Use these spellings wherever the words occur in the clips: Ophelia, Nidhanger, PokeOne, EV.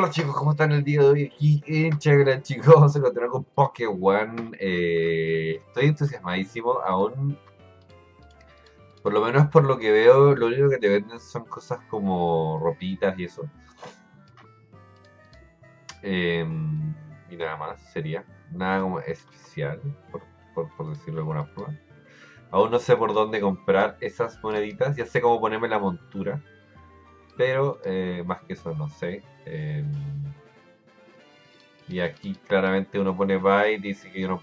Hola chicos, ¿cómo están el día de hoy? Aquí en Chagran, chicos, vamos a encontrar con PokeOne. Estoy entusiasmadísimo aún. Por lo menos por lo que veo, lo único que te venden son cosas como ropitas y eso. Y nada más, sería. Nada como especial, por decirlo de alguna forma. Aún no sé por dónde comprar esas moneditas. Ya sé cómo ponerme la montura. Pero más que eso no sé. Y aquí claramente uno pone buy y dice que yo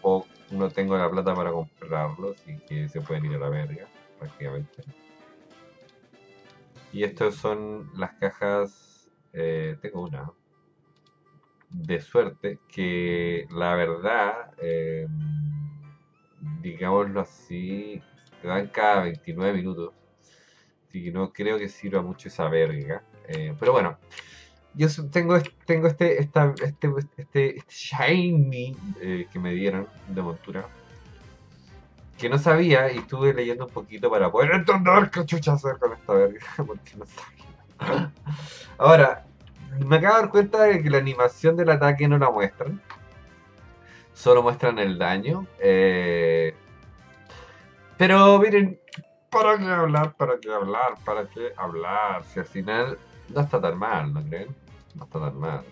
no tengo la plata para comprarlo, así que se pueden ir a la verga prácticamente. Y estas son las cajas. Tengo una de suerte que la verdad, digámoslo así, te dan cada 29 minutos. Así que no creo que sirva mucho esa verga. Pero bueno, yo tengo este shiny que me dieron de montura. Que no sabía y estuve leyendo un poquito para poder entender qué chucha hacer con esta verga. Porque no sabía. Ahora, me acabo de dar cuenta de que la animación del ataque no la muestran. Solo muestran el daño. Pero miren, ¿para qué hablar? Si al final no está tan mal, ¿no creen? No está tan mal.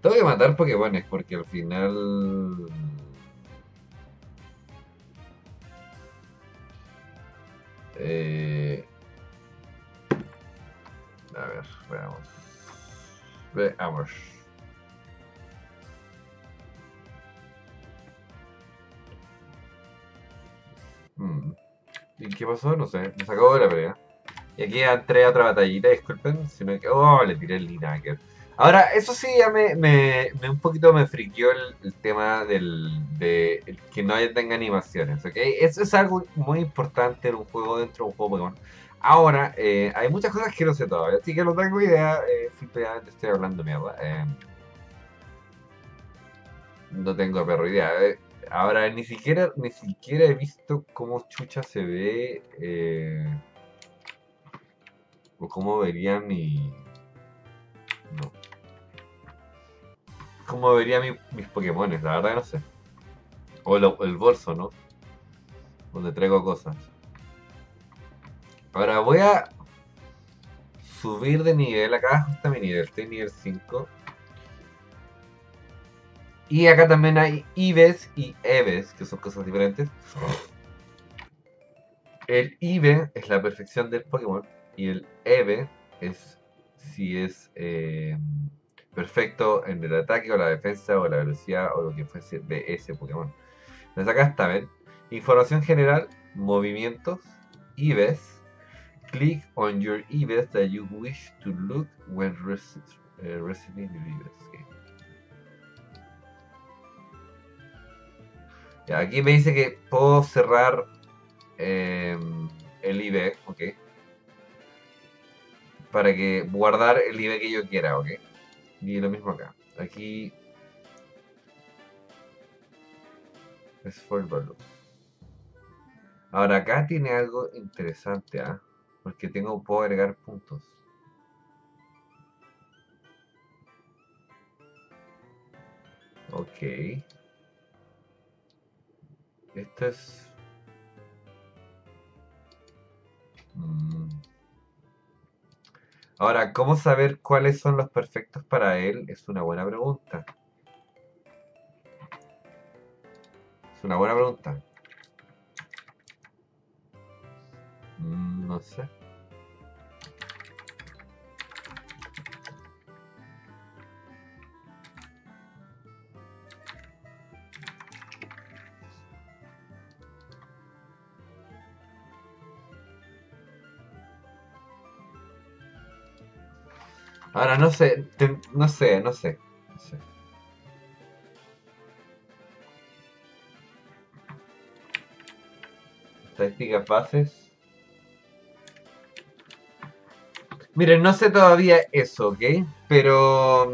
Tengo que matar Pokémones porque al final... A ver, veamos. ¿Y qué pasó? No sé, me sacó de la pelea. Y aquí entré a otra batallita, disculpen, sino que... ¡Oh! Le tiré el Nidhanger. Ahora, eso sí ya me un poquito me friqueó el tema de que no tenga animaciones, ¿ok? Eso es algo muy importante en un juego, dentro de un juego Pokémon. Ahora, hay muchas cosas que no sé todavía, así que no tengo idea, simplemente estoy hablando mierda. No tengo perro idea, Ahora, ni siquiera he visto cómo chucha se ve, o cómo vería mis Pokémones, la verdad que no sé. O el bolso, ¿no? Donde traigo cosas. Ahora voy a subir de nivel, acá está mi nivel, estoy nivel 5. Y acá también hay Ives y Eves, que son cosas diferentes. El Ive es la perfección del Pokémon. Y el Eve es si es perfecto en el ataque o la defensa o la velocidad o lo que fuese de ese Pokémon. Entonces acá está, ¿ven? Información general, movimientos, Ives. Click on your Ives that you wish to look when receiving your Ives. Okay. Ya, aquí me dice que puedo cerrar el IB, ok. Para que guardar el IB que yo quiera, ok. Y lo mismo acá. Aquí... es for value. Ahora acá tiene algo interesante, ¿ah? Porque puedo agregar puntos. Ok. Esto es... Ahora, ¿cómo saber cuáles son los perfectos para él? Es una buena pregunta. No sé. Ahora no sé. Estadísticas bases. Miren, no sé todavía eso, ¿ok? Pero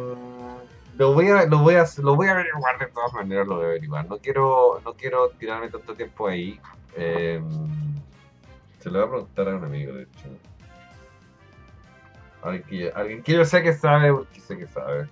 lo voy a averiguar de todas maneras, lo voy a averiguar. No quiero tirarme tanto tiempo ahí. Se lo voy a preguntar a un amigo, de hecho. Alguien que yo sé que sabe, porque sé que sabe.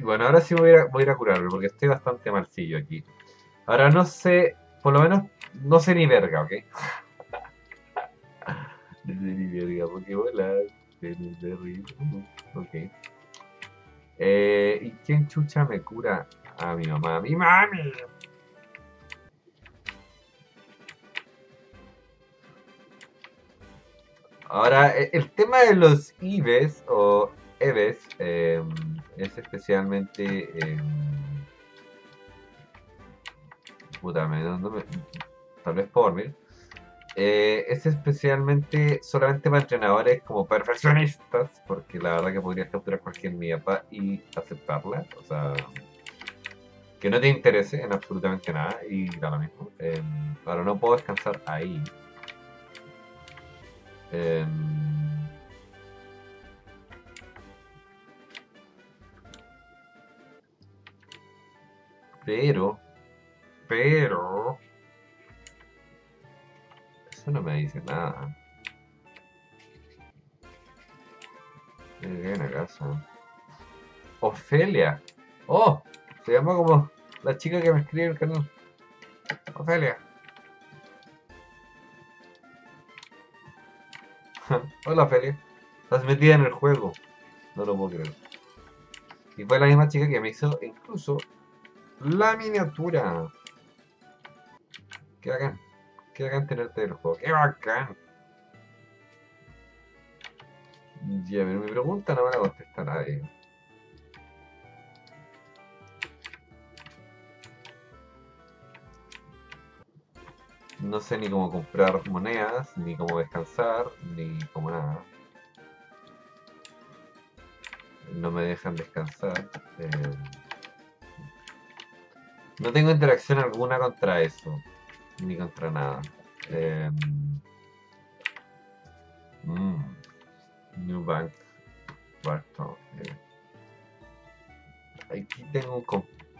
Bueno, ahora sí voy a ir a curarme, porque estoy bastante malcillo aquí. Ahora no sé, por lo menos no sé ni verga, ¿ok? No sé ni verga, porque volar es terrible. Ok. ¿Y quién chucha me cura? A mi mamá. ¡Mi mami! Ahora, el tema de los Ives o Eves es especialmente... puta, tal vez puedo dormir. Es especialmente solamente para entrenadores como perfeccionistas, porque la verdad que podrías capturar cualquier mierda y aceptarla. O sea, que no te interese en absolutamente nada y da lo mismo. Ahora no puedo descansar ahí. Pero... Eso no me dice nada. Viene acaso. Ophelia. Oh, se llama como la chica que me escribe el canal. Ophelia. Hola, Ophelia. Estás metida en el juego. No lo puedo creer. Y fue la misma chica que me hizo incluso la miniatura. Qué bacán tenerte del juego, qué bacán. Ya, pero mi pregunta no me la contesta nadie. No sé ni cómo comprar monedas, ni cómo descansar, ni cómo nada. No me dejan descansar. No tengo interacción alguna contra eso, ni contra nada. New Bank. Aquí tengo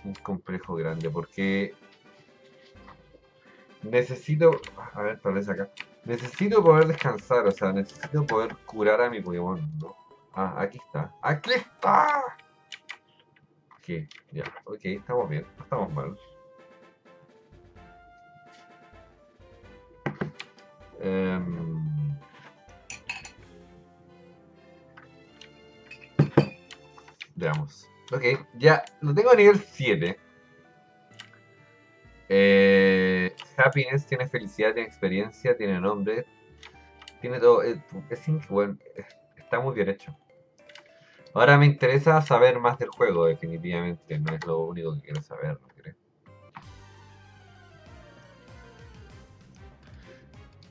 un complejo grande porque necesito... A ver, tal vez acá. Necesito poder descansar, o sea, necesito poder curar a mi Pokémon, ¿no? Ah, aquí está. ¡Aquí está! Ok, ya, ok, estamos bien, no estamos mal. Veamos. Ok, ya lo tengo a nivel 7. Happiness tiene felicidad, tiene experiencia, tiene nombre, tiene todo. Bueno, está muy bien hecho. Ahora me interesa saber más del juego, definitivamente. No es lo único que quiero saber, ¿no crees?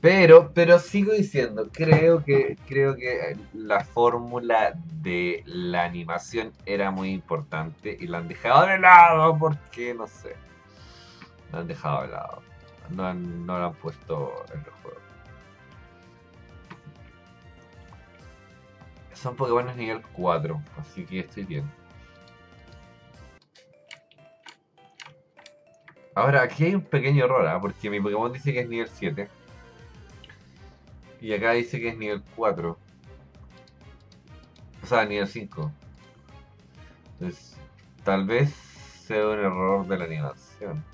Pero sigo diciendo, creo que la fórmula de la animación era muy importante y la han dejado de lado porque, no sé, la han dejado de lado, no la han puesto en el juego. Son Pokémon nivel 4, así que estoy bien. Ahora, aquí hay un pequeño error, ¿eh? Porque mi Pokémon dice que es nivel 7. Y acá dice que es nivel 4. O sea, nivel 5. Entonces, tal vez sea un error de la animación.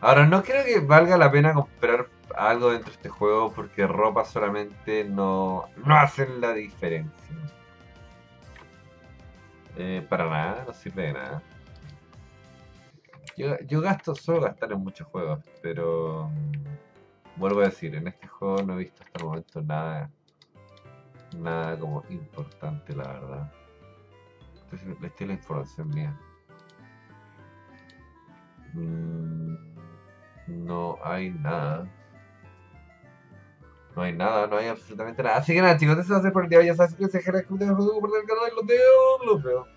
Ahora, no creo que valga la pena comprar algo dentro de este juego porque ropa solamente no hacen la diferencia. Para nada, no sirve de nada. Yo suelo gastar en muchos juegos, pero vuelvo a decir, en este juego no he visto hasta el momento nada como importante, la verdad. Entonces, esta es la información mía. No hay nada. No hay nada, no hay absolutamente nada. Así que nada, chicos, eso va a ser por el día. Ya sabes que se ejecuta el juego por el canal de los dedos.